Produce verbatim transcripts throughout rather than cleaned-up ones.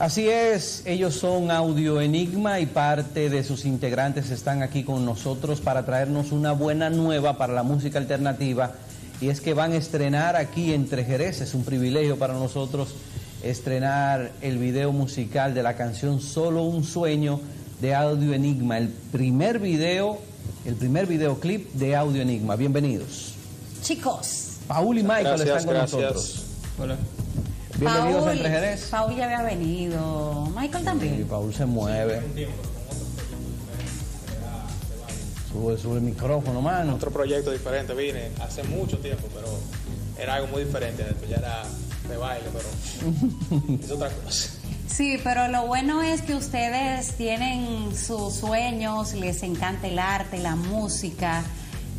Así es, ellos son Audio Enigma y parte de sus integrantes están aquí con nosotros para traernos una buena nueva para la música alternativa, y es que van a estrenar aquí Entre Jerez. Es un privilegio para nosotros estrenar el video musical de la canción Solo un Sueño de Audio Enigma, el primer video, el primer videoclip de Audio Enigma. Bienvenidos. Chicos. Paul y Michael gracias, están con gracias. nosotros. Hola. Bienvenidos Paul, a Entre Jerez. Paul ya había venido. Michael también. Sí, Paul se mueve. Sí, sube, sube el micrófono, mano. Otro proyecto diferente, vine hace mucho tiempo, pero era algo muy diferente. Ya era de baile, pero es otra cosa. Sí, pero lo bueno es que ustedes tienen sus sueños, les encanta el arte, la música,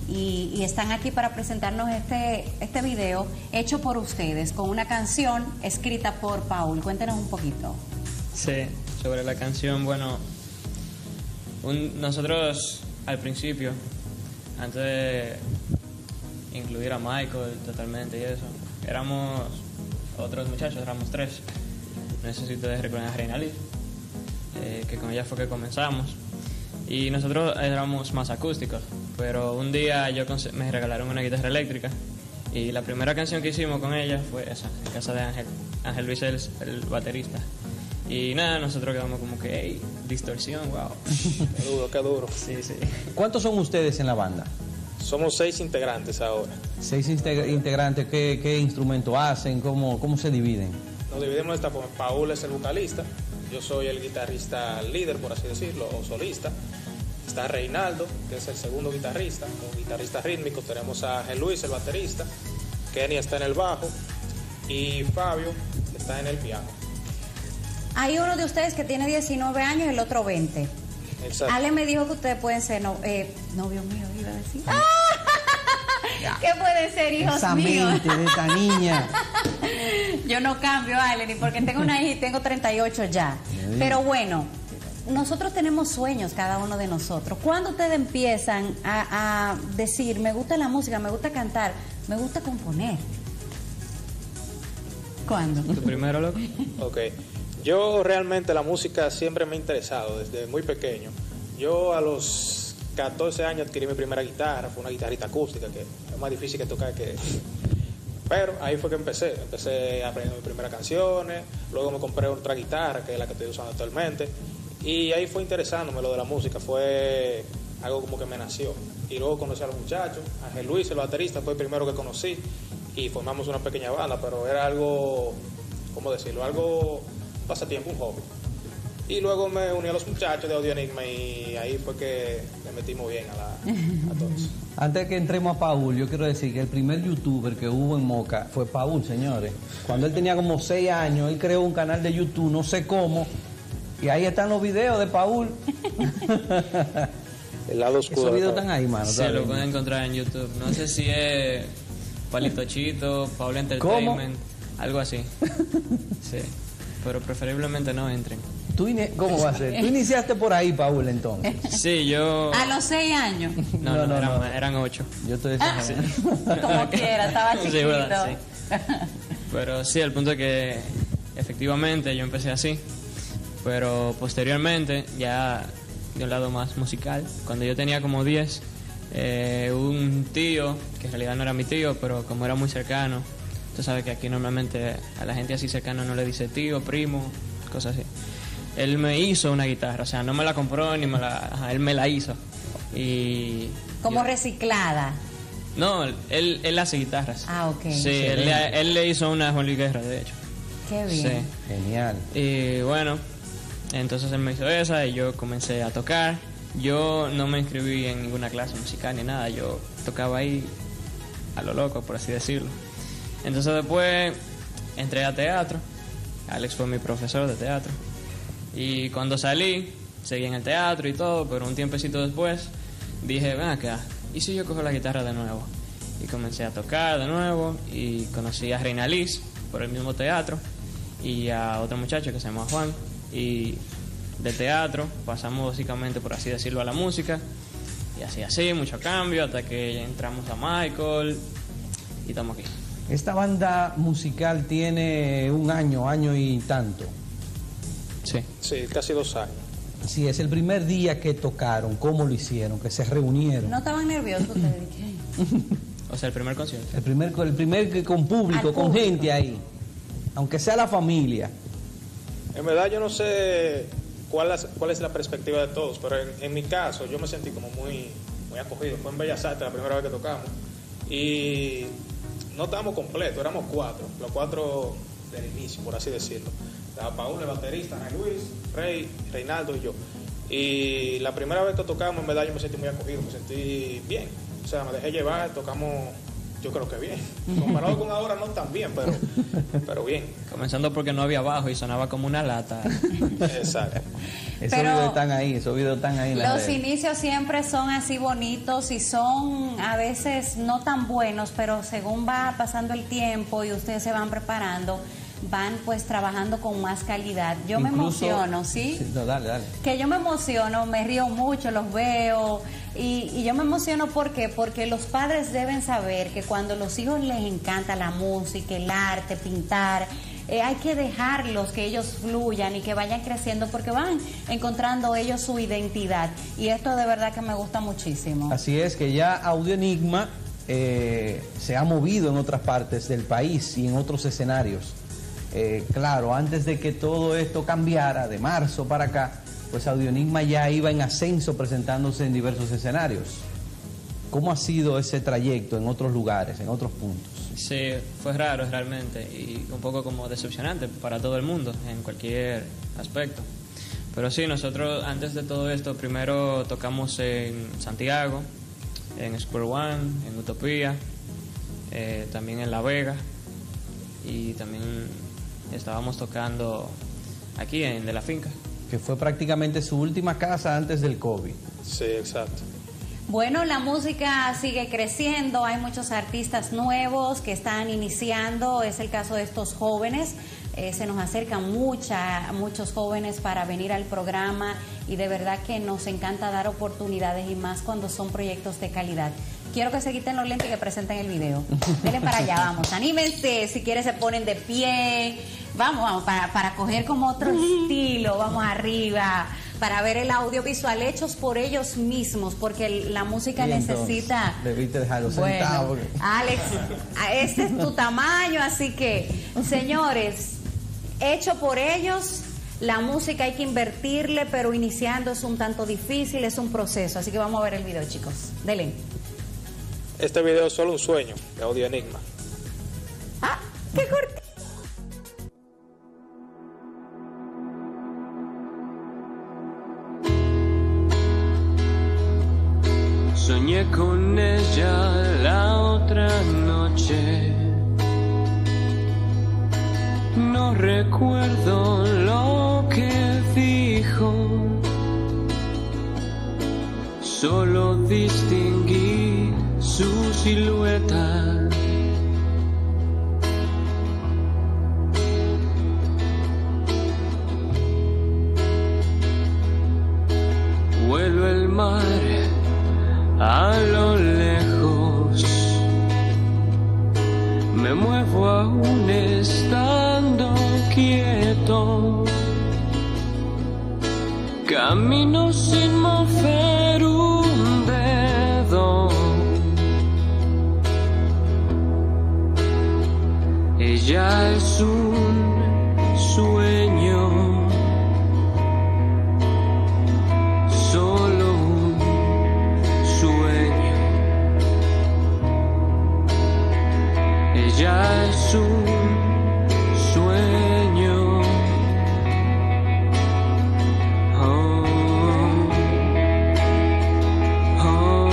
y, y están aquí para presentarnos este, este video hecho por ustedes, con una canción escrita por Paul. Cuéntenos un poquito. Sí, sobre la canción, bueno, un, nosotros al principio, antes de incluir a Michael totalmente y eso, éramos otros muchachos, éramos tres. No sé si ustedes recuerdan a Reynalís, eh, que con ella fue que comenzamos. Y nosotros éramos más acústicos, pero un día yo me regalaron una guitarra eléctrica y la primera canción que hicimos con ella fue esa, en casa de Ángel. Ángel Luis, el, el baterista. Y nada, nosotros quedamos como que, hey, distorsión, wow. Qué duro, qué duro. Sí, sí. ¿Cuántos son ustedes en la banda? Somos seis integrantes ahora. Seis integra integrantes, ¿qué, qué instrumento hacen? ¿Cómo, cómo se dividen? Nos dividimos esta porque Paul es el vocalista, yo soy el guitarrista líder, por así decirlo, o solista. Está Reinaldo, que es el segundo guitarrista, o guitarrista rítmico. Tenemos a Jen Luis, el baterista. Kenny está en el bajo. Y Fabio está en el piano. Hay uno de ustedes que tiene diecinueve años y el otro veinte. Exacto. Ale me dijo que ustedes pueden ser no, eh, novios míos, iba a decir. ¡Ah! ¿Qué pueden ser hijos Esa míos? Mente de esta niña. Yo no cambio, Ale, ni porque tengo una hija y tengo treinta y ocho ya. Pero bueno, nosotros tenemos sueños, cada uno de nosotros. ¿Cuándo ustedes empiezan a, a decir, me gusta la música, me gusta cantar, me gusta componer? ¿Cuándo? ¿Tú primero, loco? Ok. Yo realmente la música siempre me ha interesado, desde muy pequeño. Yo a los catorce años adquirí mi primera guitarra, fue una guitarrita acústica que es más difícil que tocar que... Pero ahí fue que empecé, empecé aprendiendo mis primeras canciones, luego me compré otra guitarra que es la que estoy usando actualmente y ahí fue interesándome lo de la música, fue algo como que me nació. Y luego conocí a los muchachos, Ángel Luis, el baterista, fue el primero que conocí y formamos una pequeña banda, pero era algo, ¿cómo decirlo? Algo, un pasatiempo, un hobby. Y luego me uní a los muchachos de Audio Enigma y ahí fue que le metimos bien a, la, a todos. Antes que entremos a Paul, yo quiero decir que el primer youtuber que hubo en Moca fue Paul, señores. Cuando él tenía como seis años, él creó un canal de YouTube, no sé cómo, y ahí están los videos de Paul. El lado oscuro. Esos videos están ahí, mano. Se lo pueden encontrar en YouTube. No sé si es Palito Chito, Paul Entertainment, ¿Cómo? algo así. Sí, pero preferiblemente no entren. ¿Tú ¿Cómo va a ser? ¿Tú iniciaste por ahí, Paul, entonces? Sí, yo... ¿A los seis años? No, no, no, no, no. Eran ocho. Yo estoy ah, sí. Como quiera, estaba chiquito. Sí, verdad, sí. Pero sí, el punto es que efectivamente yo empecé así. Pero posteriormente, ya de un lado más musical, cuando yo tenía como diez, eh, un tío, que en realidad no era mi tío, pero como era muy cercano, tú sabes que aquí normalmente a la gente así cercana no le dice tío, primo, cosas así. Él me hizo una guitarra, o sea, no me la compró ni me la... Ajá, él me la hizo. Y... ¿Como yo... reciclada? No, él, él hace guitarras. Ah, ok. Sí, él, él le hizo una Juan Luis Guerra, de hecho. Qué bien. Sí. Genial. Y bueno, entonces él me hizo esa y yo comencé a tocar. Yo no me inscribí en ninguna clase musical ni nada, yo tocaba ahí a lo loco, por así decirlo. Entonces después entré a teatro. Alex fue mi profesor de teatro. Y cuando salí, seguí en el teatro y todo, pero un tiempecito después dije, ven acá, ¿y si yo cojo la guitarra de nuevo? Y comencé a tocar de nuevo y conocí a Reynalís por el mismo teatro y a otro muchacho que se llama Juan. Y de teatro pasamos básicamente, por así decirlo, a la música y así, así, mucho cambio, hasta que entramos a Michael y estamos aquí. Esta banda musical tiene un año, año y tanto. Sí. Sí, casi dos años. Sí, es el primer día que tocaron, ¿cómo lo hicieron? Que se reunieron. ¿No estaban nerviosos ustedes? O sea, el primer concierto. El primer, el primer con público, público, con gente ahí. Aunque sea la familia. En verdad yo no sé cuál es, cuál es la perspectiva de todos, pero en, en mi caso yo me sentí como muy, muy acogido. Fue en Bellas Artes la primera vez que tocamos. Y no estábamos completos, éramos cuatro. Los cuatro del inicio, por así decirlo. Estaba Paul, el baterista, Ángel Luis, Rey, Reinaldo y yo. Y la primera vez que tocamos, en verdad yo me sentí muy acogido, me sentí bien. O sea, me dejé llevar, tocamos, yo creo que bien. Comparado con ahora, no tan bien, pero, pero bien. Comenzando porque no había bajo y sonaba como una lata. Exacto. Esos videos están ahí, esos videos están ahí. Los inicios siempre son así bonitos y son a veces no tan buenos, pero según va pasando el tiempo y ustedes se van preparando, van pues trabajando con más calidad. Yo Incluso, me emociono, ¿sí? sí no, dale, dale. Que yo me emociono, me río mucho, los veo. Y, y yo me emociono, ¿por qué? Porque los padres deben saber que cuando a los hijos les encanta la música, el arte, pintar, eh, hay que dejarlos que ellos fluyan y que vayan creciendo porque van encontrando ellos su identidad. Y esto de verdad que me gusta muchísimo. Así es, que ya Audio Enigma eh, se ha movido en otras partes del país y en otros escenarios. Eh, claro, antes de que todo esto cambiara de marzo para acá, pues Audio Enigma ya iba en ascenso presentándose en diversos escenarios. ¿Cómo ha sido ese trayecto en otros lugares, en otros puntos? Sí, fue raro realmente y un poco como decepcionante para todo el mundo en cualquier aspecto. Pero sí, nosotros antes de todo esto primero tocamos en Santiago, en Square One, en Utopía, eh, también en La Vega y también... estábamos tocando aquí en De La Finca. Que fue prácticamente su última casa antes del COVID. Sí, exacto. Bueno, la música sigue creciendo, hay muchos artistas nuevos que están iniciando, es el caso de estos jóvenes. Eh, se nos acercan mucha, muchos jóvenes para venir al programa y de verdad que nos encanta dar oportunidades y más cuando son proyectos de calidad. Quiero que se quiten los lentes y que presenten el video. Denle para allá, vamos, anímense, si quieren se ponen de pie, vamos, vamos, para, para coger como otro estilo, vamos arriba, para ver el audiovisual hechos por ellos mismos, porque el, la música entonces, necesita... Debiste dejarlo bueno, sentado. Porque... Alex, este es tu tamaño, así que, señores, hecho por ellos... La música hay que invertirle, pero iniciando es un tanto difícil, es un proceso, así que vamos a ver el video, chicos. Dele. Este video es solo un sueño de Audio Enigma. ¡Ah! ¡Qué cortito! Soñé con ella la otra noche. No recuerdo lo que dijo. Solo distinguí su silueta. Vuelo el mar a lo lejos. Me muevo aún estando quieto. Camino sin mover un dedo. Ella es un sueño. Solo un sueño. Ella es un sueño. Oh, oh, oh.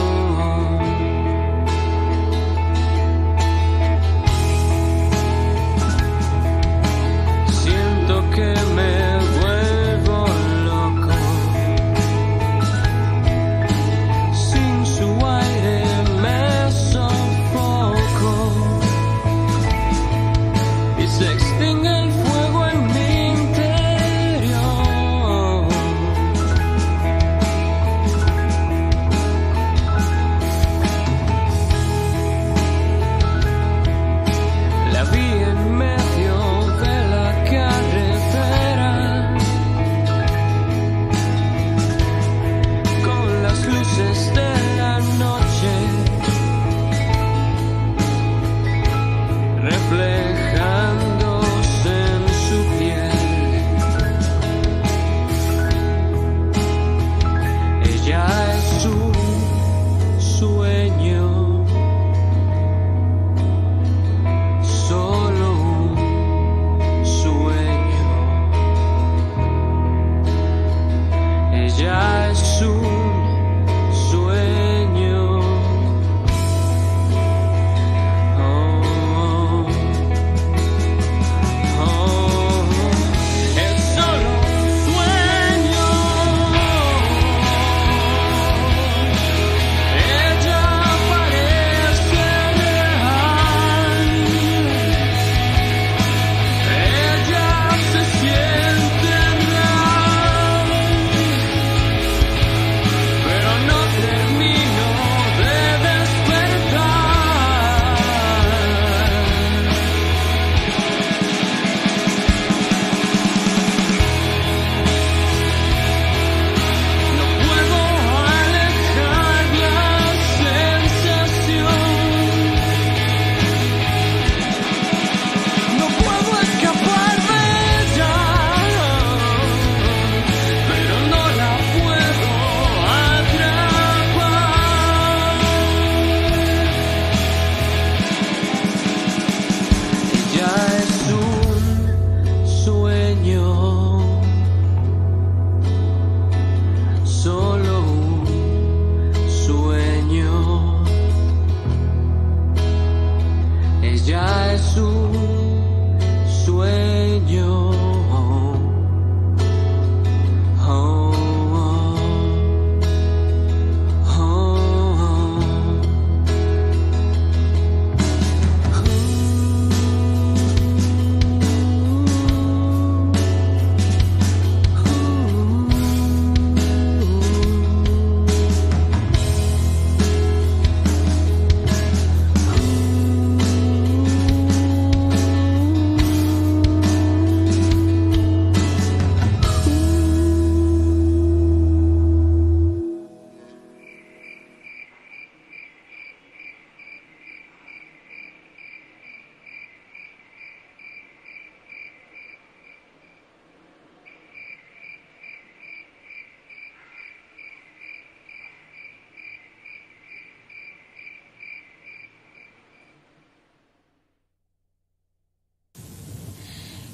sueño, solo un sueño. Ella es un sueño. Oh, oh, oh, oh.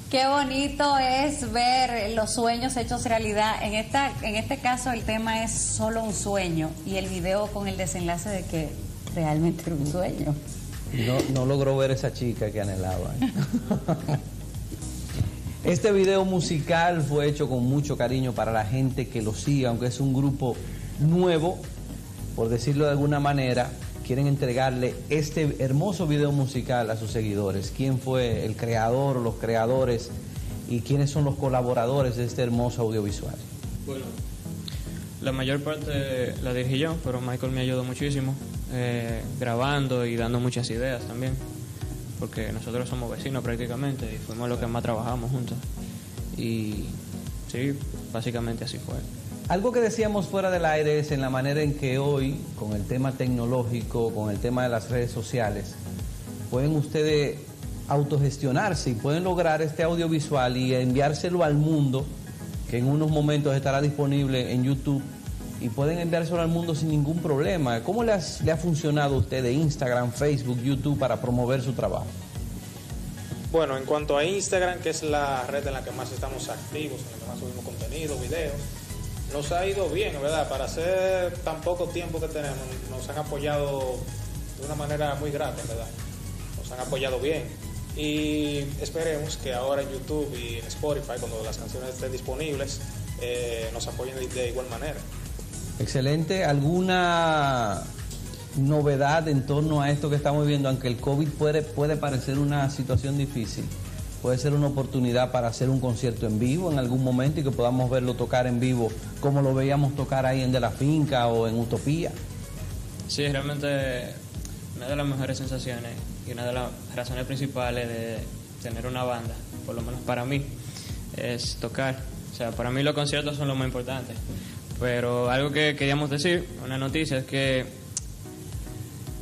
Qué bonito es ver los sueños hechos realidad. En esta, en este caso el tema es solo un sueño y el video con el desenlace de que realmente era un sueño. No, no logró ver esa chica que anhelaba. Este video musical fue hecho con mucho cariño para la gente que lo sigue, aunque es un grupo nuevo, por decirlo de alguna manera. Quieren entregarle este hermoso video musical a sus seguidores. ¿Quién fue el creador, los creadores y quiénes son los colaboradores de este hermoso audiovisual? Bueno, la mayor parte la dirigí yo, pero Michael me ayudó muchísimo, eh, grabando y dando muchas ideas también, porque nosotros somos vecinos prácticamente y fuimos los que más trabajamos juntos. Y sí, básicamente así fue. Algo que decíamos fuera del aire es en la manera en que hoy, con el tema tecnológico, con el tema de las redes sociales, pueden ustedes autogestionarse y pueden lograr este audiovisual y enviárselo al mundo, que en unos momentos estará disponible en YouTube, y pueden enviárselo al mundo sin ningún problema. ¿Cómo le, has, le ha funcionado a usted de Instagram, Facebook, YouTube para promover su trabajo? Bueno, en cuanto a Instagram, que es la red en la que más estamos activos, en la que más subimos contenido, videos, nos ha ido bien, ¿verdad? Para hacer tan poco tiempo que tenemos, nos han apoyado de una manera muy grata, ¿verdad? Nos han apoyado bien. Y esperemos que ahora en YouTube y en Spotify, cuando las canciones estén disponibles, eh, nos apoyen de igual manera. Excelente. ¿Alguna novedad en torno a esto que estamos viendo? Aunque el COVID puede, puede parecer una situación difícil, puede ser una oportunidad para hacer un concierto en vivo en algún momento y que podamos verlo tocar en vivo como lo veíamos tocar ahí en De La Finca o en Utopía. Sí, realmente una de las mejores sensaciones y una de las razones principales de tener una banda, por lo menos para mí, es tocar. O sea, para mí los conciertos son lo más importante. Pero algo que queríamos decir, una noticia, es que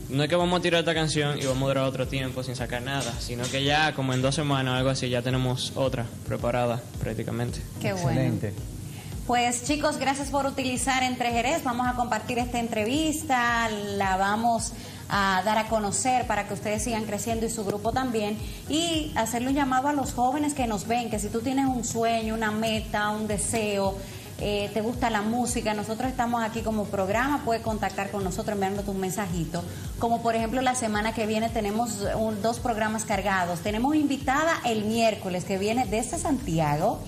no es que vamos a tirar esta canción y vamos a durar otro tiempo sin sacar nada, sino que ya como en dos semanas o algo así ya tenemos otra preparada prácticamente. Qué excelente. Bueno. Pues chicos, gracias por utilizar Entre Jerez. Vamos a compartir esta entrevista, la vamos a dar a conocer para que ustedes sigan creciendo y su grupo también. Y hacerle un llamado a los jóvenes que nos ven, que si tú tienes un sueño, una meta, un deseo, Eh, te gusta la música, nosotros estamos aquí como programa, puedes contactar con nosotros enviándote un mensajito, como por ejemplo la semana que viene tenemos un, dos programas cargados, tenemos invitada el miércoles que viene desde Santiago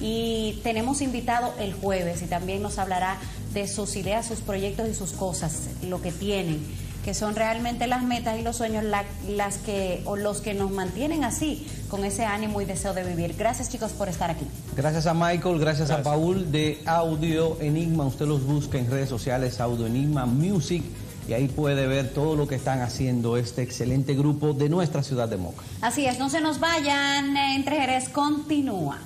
y tenemos invitado el jueves y también nos hablará de sus ideas, sus proyectos y sus cosas, lo que tienen, que son realmente las metas y los sueños la, las que o los que nos mantienen así, con ese ánimo y deseo de vivir. Gracias chicos por estar aquí. Gracias a Michael, gracias, gracias a Paul de Audio Enigma. Usted los busca en redes sociales, Audio Enigma Music, y ahí puede ver todo lo que están haciendo este excelente grupo de nuestra ciudad de Moca. Así es, no se nos vayan, Entre Jerez continúa.